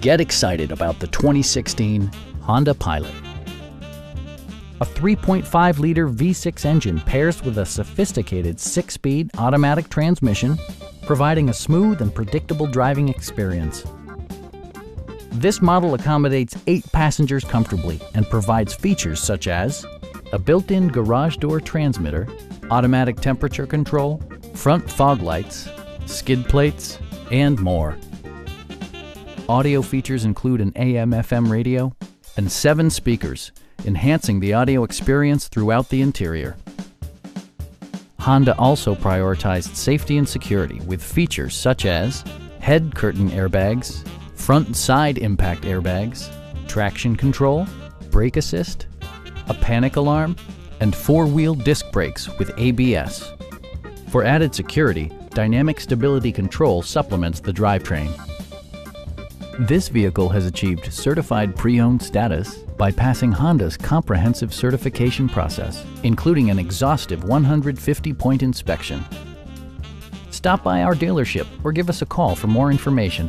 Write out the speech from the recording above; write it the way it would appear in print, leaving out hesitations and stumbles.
Get excited about the 2016 Honda Pilot. A 3.5-liter V6 engine pairs with a sophisticated 6-speed automatic transmission, providing a smooth and predictable driving experience. This model accommodates 8 passengers comfortably and provides features such as a built-in garage door transmitter, automatic temperature control, front fog lights, skid plates, and more. Audio features include an AM/FM radio and 7 speakers, enhancing the audio experience throughout the interior. Honda also prioritized safety and security with features such as head curtain airbags, front and side impact airbags, traction control, brake assist, a panic alarm, and 4-wheel disc brakes with ABS. For added security, Dynamic Stability Control supplements the drivetrain. This vehicle has achieved certified pre-owned status by passing Honda's comprehensive certification process, including an exhaustive 150-point inspection. Stop by our dealership or give us a call for more information.